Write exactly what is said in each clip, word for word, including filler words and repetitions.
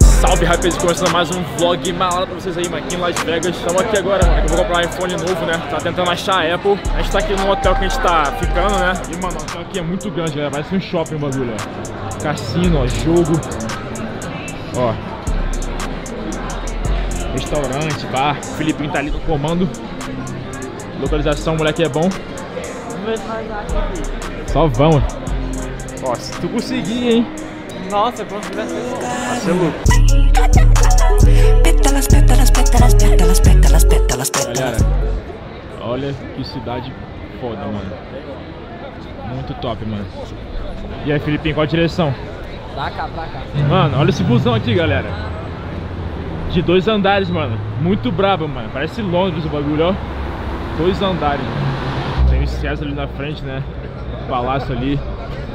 Salve, rapaz, começando mais um vlog malado pra vocês aí, mano, aqui em Las Vegas. Estamos aqui agora, mano, que eu vou comprar um iPhone novo, né? Tá tentando achar a Apple. A gente tá aqui num hotel que a gente tá ficando, né? E, mano, o hotel aqui é muito grande, galera. Parece um shopping o bagulho, ó. Cassino, ó, jogo. Ó. Restaurante, bar. O Filipinho tá ali no comando. Localização, moleque, é bom. Vamos ver se nós achamos aqui. Só vamos. Ó, se tu conseguir, hein? Nossa, como se tivesse sido louco. Vai ser louco. Galera, olha que cidade foda, mano. Muito top, mano. E aí, Filipinho, qual a direção? Pra cá, pra cá. Mano, olha esse busão aqui, galera. De dois andares, mano. Muito brabo, mano. Parece Londres o bagulho, ó. Dois andares, mano. Tem o César ali na frente, né? O palácio ali.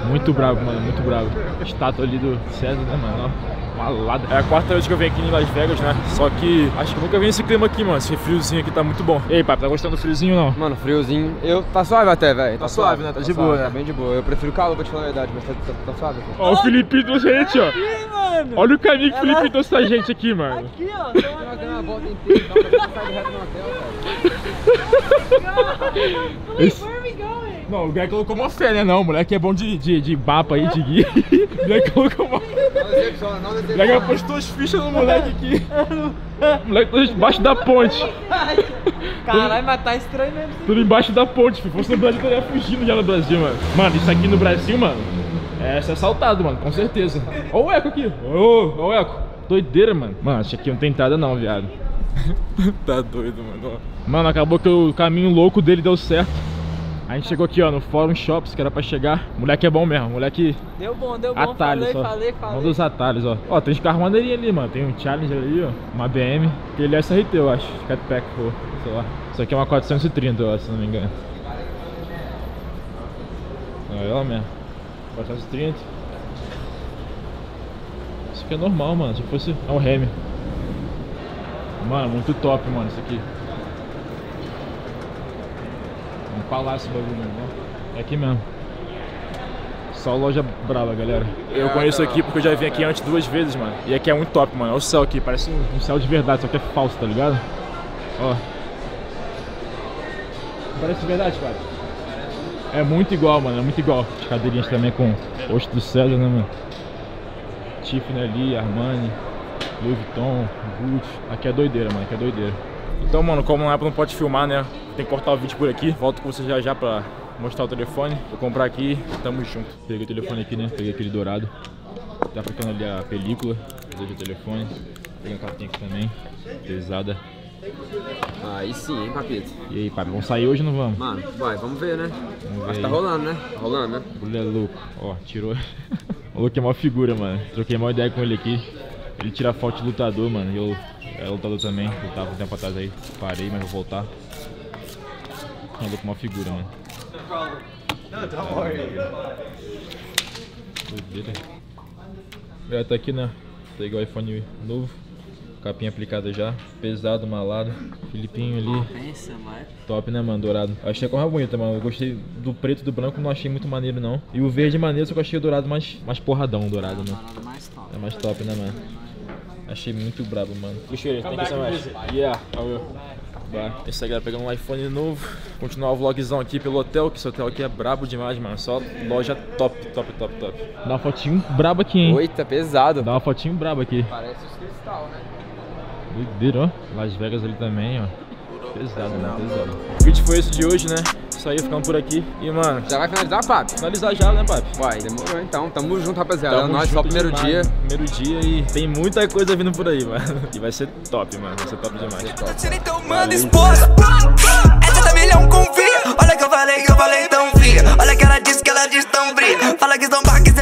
Muito bravo, mano, muito bravo. Estátua ali do César, né, mano? Ó, malada. É a quarta vez que eu venho aqui em Las Vegas, né? Só que acho que nunca vi esse clima aqui, mano. Esse friozinho aqui tá muito bom. E aí, pai, tá gostando do friozinho ou não? Mano, friozinho. Eu... Tá suave até, velho. Tá, tá suave, suave, né? Tá, tá de suave, boa, né? Tá bem de boa. Eu prefiro calor, pra te falar a verdade, mas tá, tá, tá suave. Cara. Ó, o Felipe trouxe gente, ó. Aqui, mano. Olha o caminho que o Felipe trouxe a gente aqui, mano. Aqui, ó. Tem uma grana volta inteira, dá pra gente sair reto no hotel, velho. Esse... Não, o Greg colocou uma fé, né? Não, o moleque é bom de, de, de bapa aí, de guia. O Greg colocou uma fé. O Greg apostou as fichas no moleque aqui. O moleque tá embaixo da ponte. Caralho, mas tá estranho mesmo. Tudo embaixo da ponte, filho. Se fosse no Brasil, eu ia fugindo já no Brasil, mano. Mano, isso aqui no Brasil, mano, é ser assaltado, mano, com certeza. Ó o eco aqui. Ó o eco. Doideira, mano. Mano, isso aqui não tem entrada não, viado. Tá doido, mano. Mano, acabou que o caminho louco dele deu certo. A gente chegou aqui, ó, no Forum Shops, que era pra chegar. Moleque é bom mesmo, moleque... Deu bom, deu bom, atalhos, falei, ó. falei, falei. Um dos atalhos, ó. Ó, tem uns carros maneirinhos ali, mano. Tem um Challenger ali, ó. Uma B M. Ele é S R T, eu acho. Catpack, pô. Sei lá. Isso aqui é uma quatrocentos e trinta, ó, se não me engano. Olha lá mesmo. quatrocentos e trinta. Isso aqui é normal, mano. Se fosse... É um Remy. Mano, muito top, mano, isso aqui. Um palácio bagulho, né? É aqui mesmo. Só loja brava, galera. Eu conheço aqui porque eu já vim aqui antes duas vezes, mano. E aqui é muito top, mano. Olha o céu aqui, parece um céu de verdade, só que é falso, tá ligado? Ó. Parece verdade, cara. É muito igual, mano. É muito igual. As cadeirinhas também com o rosto do César, né, mano? Tiffany ali, Armani, Louis Vuitton, Gucci. Aqui é doideira, mano. Aqui é doideira. Então, mano, como a Apple não pode filmar, né? Tem que cortar o vídeo por aqui. Volto com vocês já já pra mostrar o telefone. Vou comprar aqui e tamo junto. Peguei o telefone aqui, né? Peguei aquele dourado. Tá ficando ali a película. Peguei o telefone. Peguei um capinha aqui também. Pesada. Aí sim, hein, papito? E aí, pai? Vamos sair hoje ou não vamos? Mano, vai, vamos ver, né? Vamos ver. Mas tá rolando, né? Tá rolando, né? O moleque é louco. Ó, tirou. O louco é mó figura, mano. Troquei a maior ideia com ele aqui. Ele tira a foto de lutador, mano. E eu... É lutador também, eu tava um tempo atrás aí, parei, mas vou voltar. Andou com uma figura, mano. Galera, tá aqui, né? Peguei o iPhone novo, capinha aplicada já, pesado, malado. Filipinho ali. Top, né, mano? Dourado. Eu achei a cor bonita, mano. Eu gostei do preto e do branco, não achei muito maneiro, não. E o verde maneiro, só que eu achei o dourado mais, mais porradão, dourado, né? É mais top, né, mano? Achei muito brabo, mano. Puxa, thank you so much. Yeah, I will. Bye. É isso aí, galera, pegando um iPhone novo. Continuar o vlogzão aqui pelo hotel, que esse hotel aqui é brabo demais, mano. Só loja top, top, top, top. Dá uma fotinho braba aqui, hein? Oita, pesado. Dá uma fotinho braba aqui. Parece os cristal, né? Doideiro, ó. Las Vegas ali também, ó. Pesado, mano, pesado. O vídeo foi esse de hoje, né? Isso aí, ficando por aqui. E, mano... Já vai finalizar, papi? Finalizar já, né, papi? Vai, demorou então. Tamo junto, rapaziada. Tamo nós, junto só o primeiro dia. Primeiro dia e tem muita coisa vindo por aí, mano. E vai ser top, mano. Vai ser top demais. Essa da milhão confia. Olha que eu falei, que eu falei tão fria. Olha que ela disse, que ela disse tão fria. Fala que são barques.